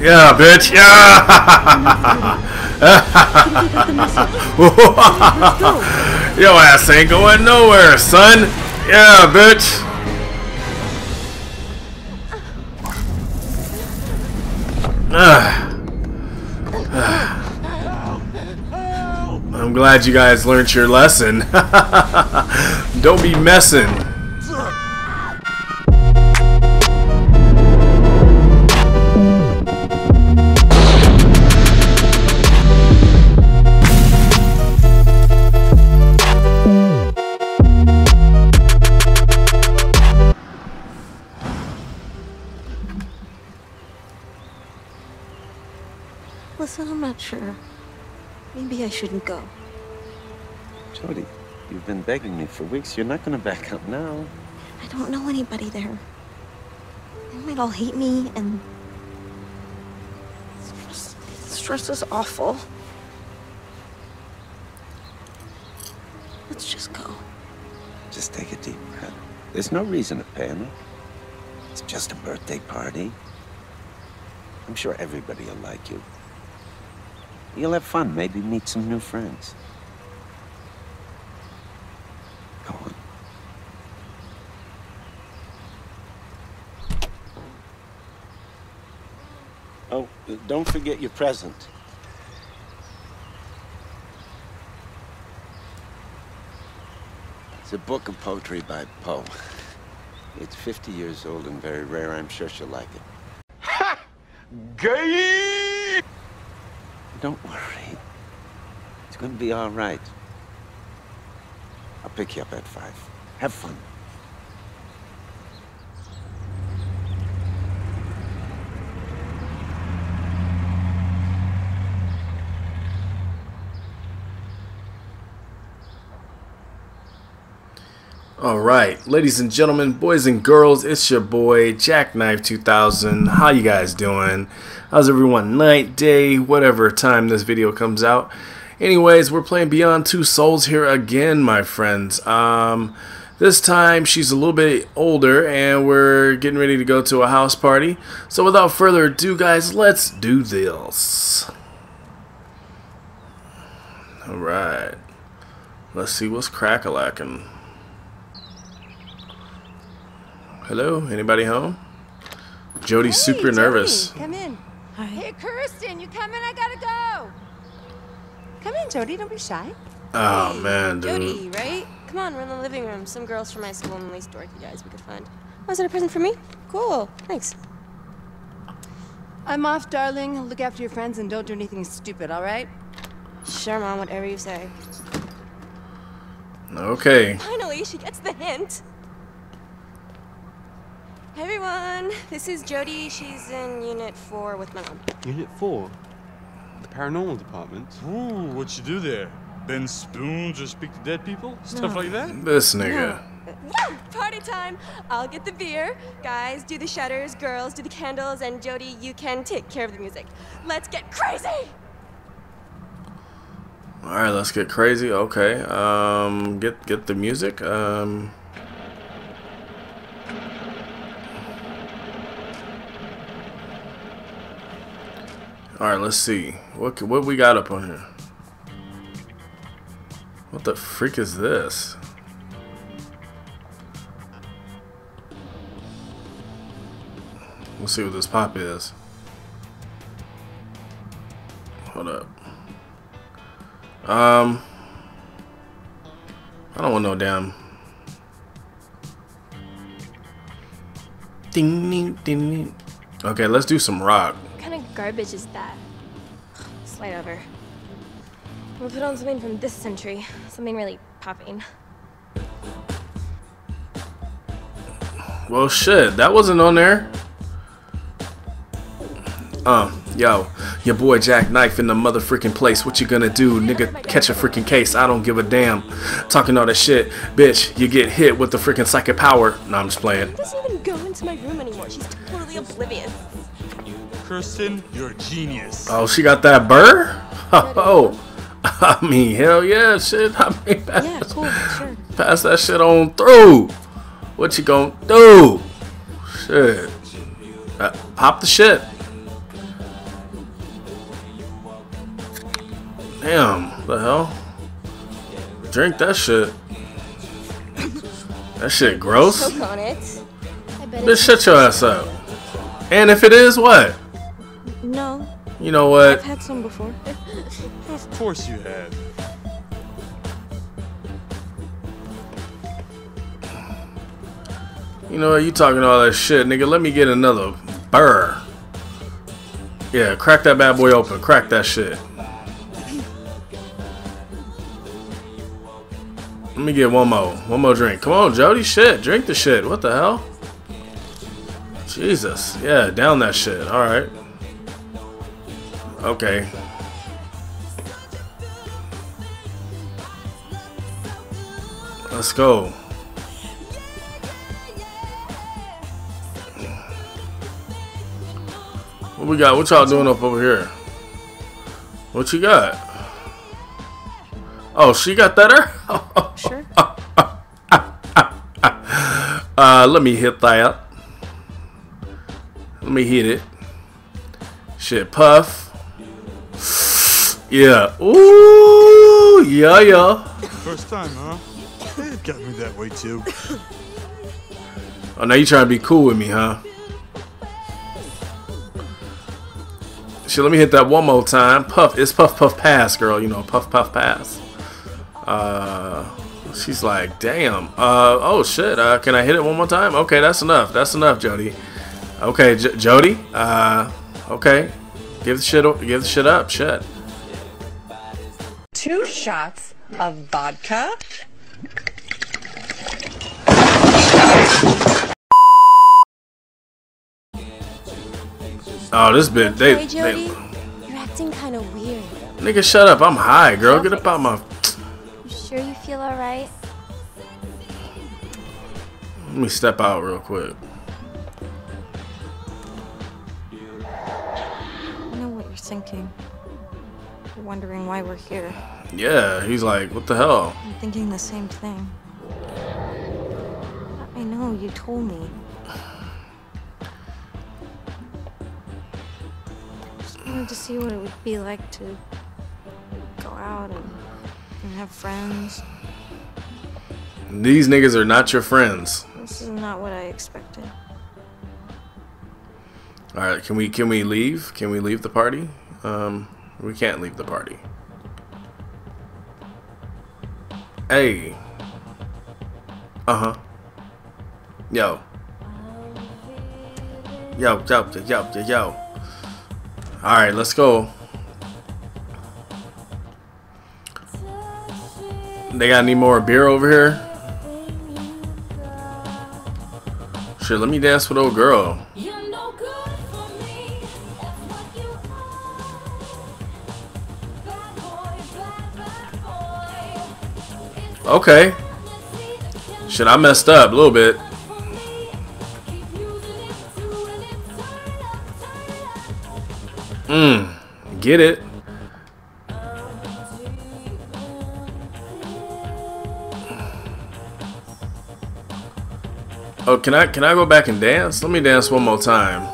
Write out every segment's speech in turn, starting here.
Yeah, bitch. Yeah. Yo ass ain't going nowhere, son. Yeah, bitch. I'm glad you guys learned your lesson. Don't be messing. I'm not sure. Maybe I shouldn't go. Jody, you've been begging me for weeks. You're not going to back up now. I don't know anybody there. They might all hate me, and stress is awful. Let's just go. Just take a deep breath. There's no reason to panic. It's just a birthday party. I'm sure everybody will like you. You'll have fun, maybe meet some new friends. Go on. Oh, don't forget your present. It's a book of poetry by Poe. It's 50 years old and very rare. I'm sure she'll like it. Ha! Gay! Don't worry. It's going to be all right. I'll pick you up at 5. Have fun. Alright, ladies and gentlemen, boys and girls, it's your boy Jackknife2000. How you guys doing? How's everyone? Night, day, whatever time this video comes out. Anyways, we're playing Beyond Two Souls here again, my friends. This time she's a little bit older and we're getting ready to go to a house party. So without further ado, guys, let's do this. Alright, let's see what's crack-a-lackin'. Hello? Anybody home? Jody's super nervous. Come in. Hi. Hey, Kirsten, you coming? I gotta go. Come in, Jody. Don't be shy. Oh, hey, man, dude. Jody, right? Come on, we're in the living room. Some girls from my school and the least dorky guys we could find. Oh, is that a present for me? Cool. Thanks. I'm off, darling. Look after your friends and don't do anything stupid, all right? Sure, Mom. Whatever you say. Okay. Finally, she gets the hint. Hey everyone, this is Jody. She's in Unit 4 with my mom. Unit 4? The paranormal department? Ooh, what you do there? Bend spoons or speak to dead people? Stuff like that? This nigga. No. Woo! Party time! I'll get the beer. Guys, do the shutters. Girls, do the candles. And Jody, you can take care of the music. Let's get crazy! Alright, let's get crazy. Okay. Get the music. Alright, let's see. What we got up on here? What the freak is this? We'll see what this pop is. Hold up. I don't want no damn. Ding ding ding ding. Okay, let's do some rock. What kind of garbage is that? Slide over. We'll put on something from this century. Something really popping. Well, shit, that wasn't on there. Yo, your boy Jack Knife in the motherfreaking place. What you gonna do, nigga? Catch a freaking case. I don't give a damn. Talking all that shit, bitch. You get hit with the freaking psychic power. No, I'm just playing. She doesn't even go into my room anymore. She's totally oblivious. Kirsten, you're a genius. Oh, she got that burr? Oh, I mean, hell yeah, shit. I mean, pass that shit on through. What you gonna do? Shit. Pop the shit. Damn, what the hell? Drink that shit. That shit gross. Bitch, shut your ass up. And if it is, what? No. You know what? I've had some before. Of course you have. You know what? You talking all that shit, nigga. Let me get another burr. Yeah, crack that bad boy open. Crack that shit. Let me get one more drink. Come on, Jody, shit, drink the shit. What the hell? Jesus, yeah, down that shit. All right. Okay. Let's go. What we got? What y'all doing up over here? What you got? Oh, she got that her? Sure. Let me hit that. Let me hit it. Shit, puff. Yeah. Ooh, yeah, yeah. First time, huh? It got me that way too. Oh, now you trying to be cool with me, huh? Shit, let me hit that one more time. Puff. It's puff, puff, pass, girl. You know, puff, puff, pass. She's like, damn. Oh shit. Can I hit it one more time? Okay, that's enough. That's enough, Jody. Okay, Jody. Okay. Give the shit up. Shit. 2 shots of vodka. Oh, this bitch. Hey, Jody, you're acting kind of weird. Nigga, shut up. I'm high, girl. Get up out my. You sure you feel all right? Let me step out real quick. Thinking, wondering why we're here. Yeah, he's like, what the hell? I'm thinking the same thing. I know, you told me. Just wanted to see what it would be like to go out and have friends. These niggas are not your friends. This is not what I expected. All right, can we leave? Can we leave the party? We can't leave the party. Hey. Uh-huh. Yo. Yo, yo, yo, yo, yo. All right, let's go. They got any more beer over here? Shit, let me dance with old girl. Okay. Shit, I messed up a little bit. Get it. Oh, can I go back and dance? Let me dance one more time.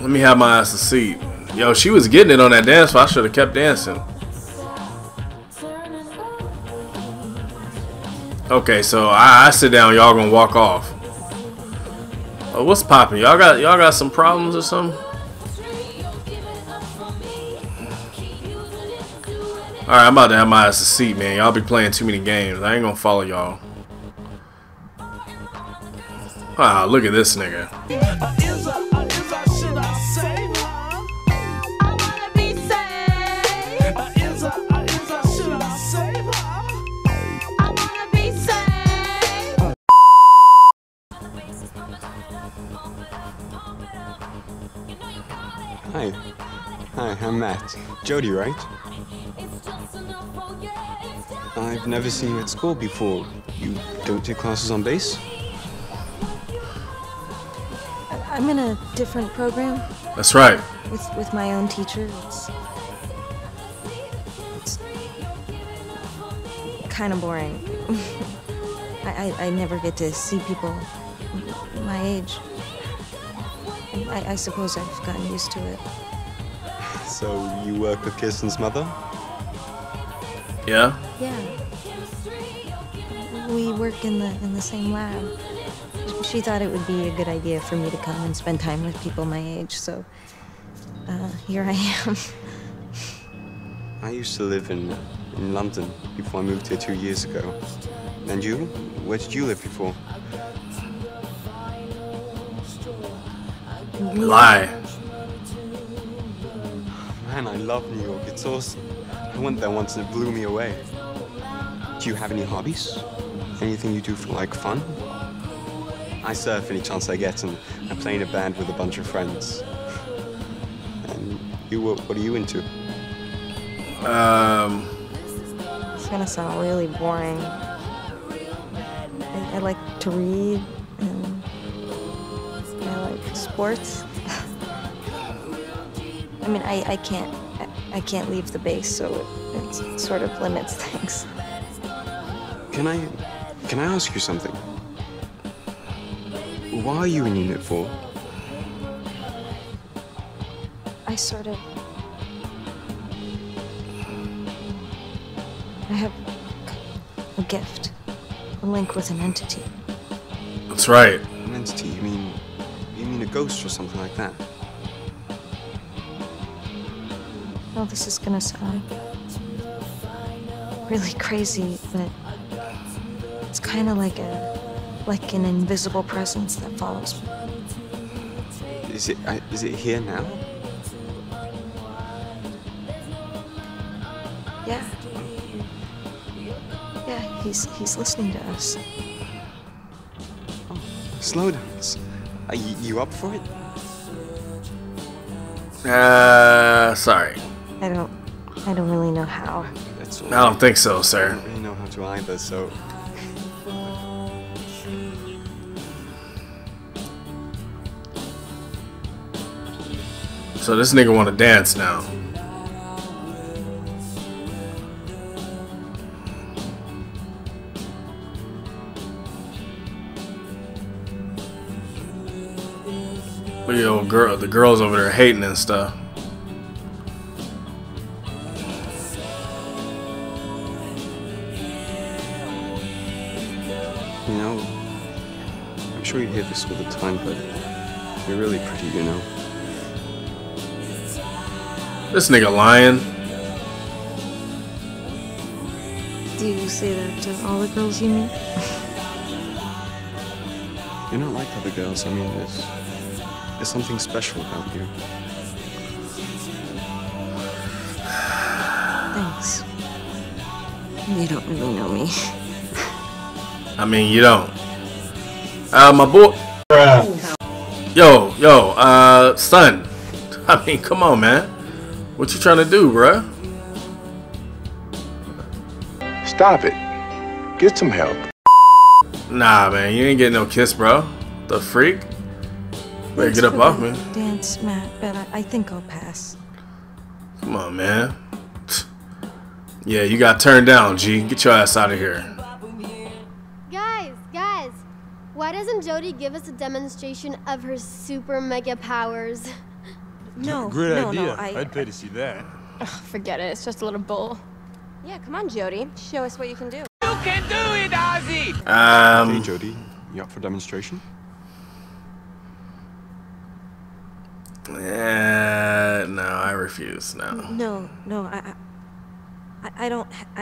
Let me have my ass a seat. Yo, she was getting it on that dance floor. I should have kept dancing. Okay, so I sit down. Y'all gonna walk off. Oh, what's poppin'? Y'all got some problems or something? All right, I'm about to have my ass a seat, man. Y'all be playing too many games. I ain't gonna follow y'all. Ah, look at this nigga. Hi, I'm Matt. Jody, right? I've never seen you at school before. You don't take classes on bass? I'm in a different program. That's right. With my own teacher. It's kind of boring. I, I never get to see people my age. I suppose I've gotten used to it. So you work with Kirsten's mother? Yeah. Yeah. We work in the same lab. She thought it would be a good idea for me to come and spend time with people my age, so here I am. I used to live in London before I moved here 2 years ago. And you? Where did you live before? Lie. Man, I love New York. It's awesome. I went there once and it blew me away. Do you have any hobbies? Anything you do for, like, fun? I surf any chance I get, and I play in a band with a bunch of friends. And you, what are you into? It's gonna sound really boring. I like to read, and I like sports. I mean, I can't leave the base, so it sort of limits things. Can I ask you something? Why are you in Unit 4? I have a gift. A link with an entity. That's right. An entity? You mean a ghost or something like that? Well, this is gonna sound really crazy, but it's kind of like an invisible presence that follows me. Is it here now? Yeah. Yeah, he's listening to us. Oh, slow down. Are you up for it? Sorry. I don't really know how. That's all. I don't think so, sir. I don't really know how to either, so. So this nigga wanna dance now. Look at the old girl, the girls over there hating and stuff. You know, I'm sure you hear this all the time, but you're really pretty, you know. This nigga lying. Do you say that to all the girls you meet? You're not like other girls. I mean, there's something special about you. Thanks. You don't really know me. I mean, you don't. My boy. Yo, son. I mean, come on, man. What you trying to do, bruh? Stop it. Get some help. Nah, man, you ain't getting no kiss, bro. The freak. Better get up off me. Dance, Matt, but I think I'll pass. Come on, man. Yeah, you got turned down, G. Get your ass out of here. Guys, why doesn't Jody give us a demonstration of her super mega powers? No, great idea. No, I'd pay to see that. Ugh, forget it. It's just a little bull. Yeah, come on, Jody. Show us what you can do. You can do it, Ozzy! Hey, Jody. You up for demonstration? No, I refuse. No. No, I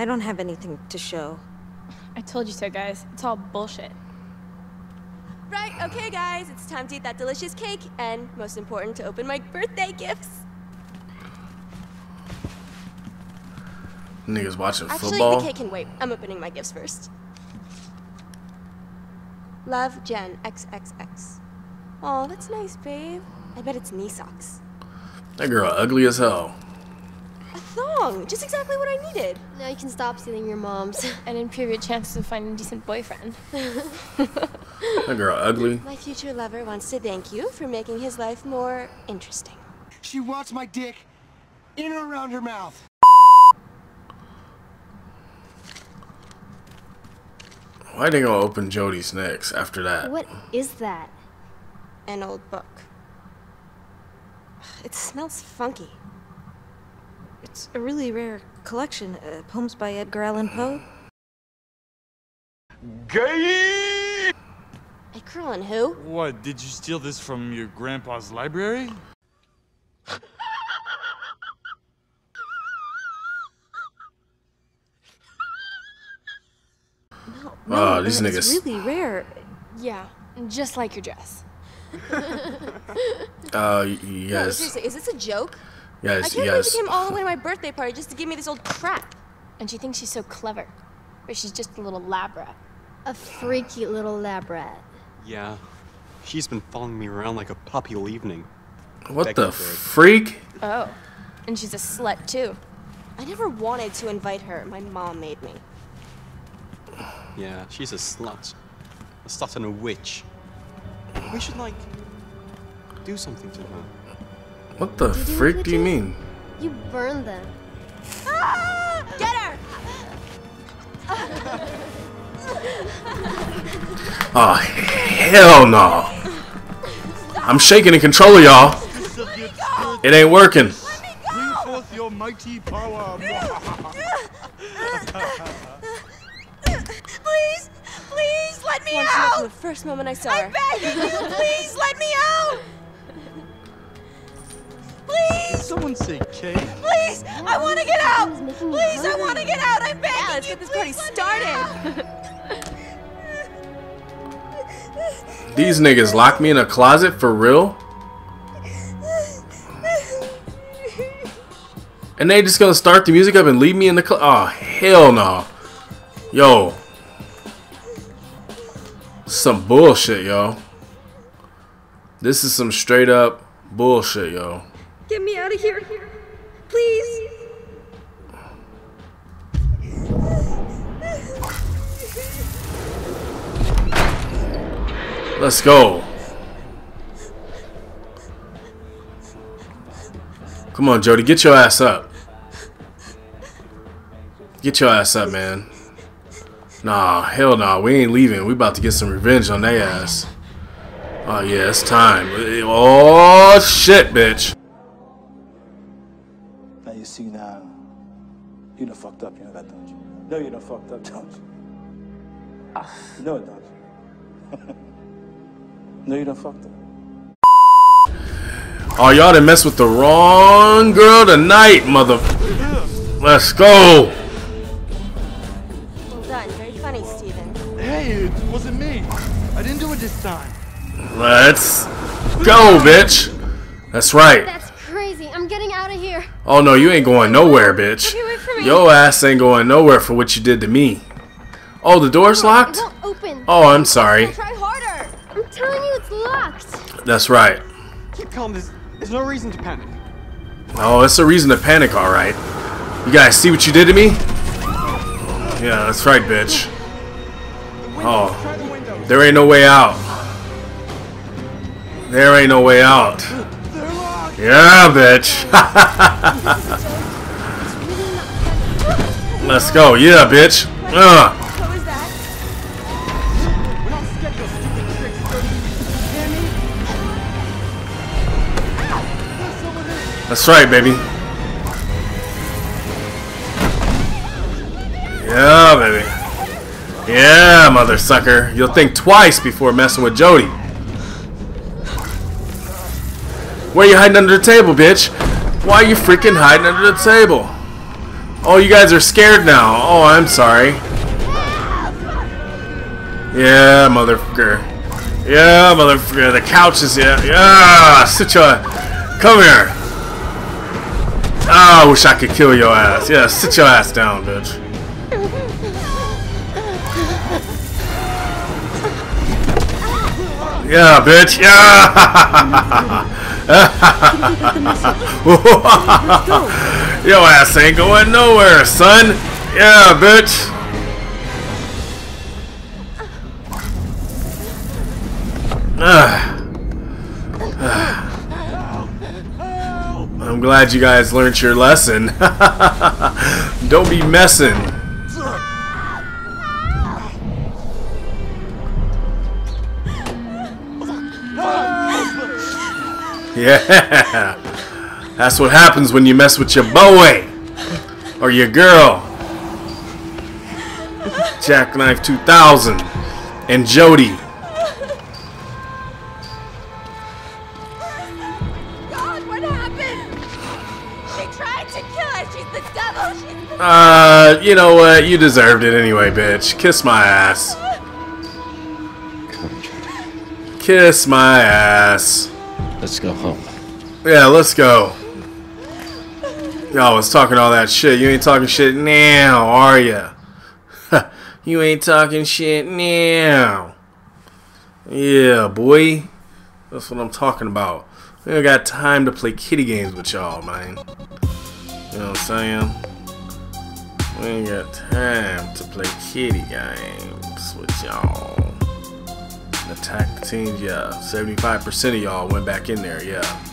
don't have anything to show. I told you so, guys. It's all bullshit. Right, okay, guys, it's time to eat that delicious cake, and most important, to open my birthday gifts. Niggas watching football. Actually, the cake can wait. I'm opening my gifts first. Love, Jen, XXX. Aw, that's nice, babe. I bet it's knee socks. That girl ugly as hell. A thong, just exactly what I needed. Now you can stop stealing your mom's and improve your chances of finding a decent boyfriend. That girl ugly. My future lover wants to thank you for making his life more interesting. She wants my dick in and around her mouth. Why they gonna open Jody's next after that? What is that? An old book. It smells funky. It's a really rare collection. Poems by Edgar Allan Poe. Gay! Edgar Allan who? What, did you steal this from your grandpa's library? No, oh, these niggas. It's really rare. Yeah, just like your dress. Yes. No, seriously, is this a joke? Yes, I can't believe she came all the way to my birthday party just to give me this old crap. And she thinks she's so clever. But she's just a little lab rat. A freaky little lab rat. Yeah. She's been following me around like a puppy all evening. What the freak? Oh. And she's a slut, too. I never wanted to invite her. My mom made me. Yeah, she's a slut. A slut and a witch. We should, like, do something to her. What the freak do you mean? You burned them. Ah! Get her! Oh, hell no. Stop. I'm shaking the controller, y'all. It ain't working. Let me go. Bring forth your mighty power. Please, please let me out. The first moment I saw her. I beg you, please let me out. Please! Someone say cake. Please! I want to get out! Please! I want to get out! I'm begging you! Let's get this party started! These niggas locked me in a closet for real? And they just gonna start the music up and leave me in the closet? Oh, hell no. Yo. Some bullshit, yo. This is some straight up bullshit, yo. Get me out of here, please. Let's go. Come on, Jody, get your ass up. Get your ass up, man. Nah, hell nah, we ain't leaving. We about to get some revenge on their ass. Oh yeah, it's time. Oh shit, bitch. You see now, you done fucked up, you know that, don't you? No, you done fucked up, don't you? Ah. No, don't you? No, you done fucked up. Oh, y'all done messed with the wrong girl tonight, mother. Let's go. Well done. Very funny, Steven. Hey, it wasn't me. I didn't do it this time. Let's go, bitch. That's right. That's crazy. I'm getting out of here. Oh no, you ain't going nowhere, bitch. Yo ass ain't going nowhere for what you did to me. Oh, the door's locked? It won't open. Oh, I'm sorry. Try harder. I'm telling you it's locked. That's right. Keep calm. There's no reason to panic. Oh, it's a reason to panic, alright. You guys see what you did to me? Yeah, that's right, bitch. Oh. There ain't no way out. There ain't no way out. Yeah, bitch. Let's go. Yeah, bitch. That's right, baby. Yeah, baby. Yeah, mother sucker. You'll think twice before messing with Jody. Where you hiding under the table, bitch? Why are you freaking hiding under the table? Oh, you guys are scared now. Oh, I'm sorry. Yeah, motherfucker. Yeah, motherfucker. The couch is yeah. Yeah, sit your. Come here. Ah, I wish I could kill your ass. Yeah, sit your ass down, bitch. Yeah, bitch. Yeah. Yo ass ain't going nowhere, son. Yeah, bitch. I'm glad you guys learned your lesson. Don't be messing. Yeah, that's what happens when you mess with your boy or your girl. Jackknife2000 and Jody. God, what happened? She tried to kill her. She's the devil. She's the devil. You know what? You deserved it anyway, bitch. Kiss my ass. Kiss my ass. Let's go home. Yeah, let's go. Y'all was talking all that shit. You ain't talking shit now, are ya? You ain't talking shit now. Yeah, boy. That's what I'm talking about. We don't got time to play kitty games with y'all, man. You know what I'm saying? We ain't got time to play kitty games with y'all. Attack the teams, yeah. 75% of y'all went back in there, yeah.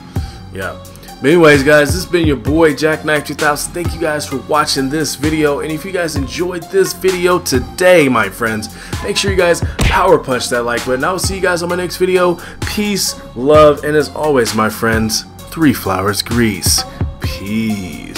Yeah. But anyways, guys, this has been your boy Jackknife2000. Thank you guys for watching this video. And if you guys enjoyed this video today, my friends, make sure you guys power punch that like button. I will see you guys on my next video. Peace, love, and as always, my friends, 3 flowers grease. Peace.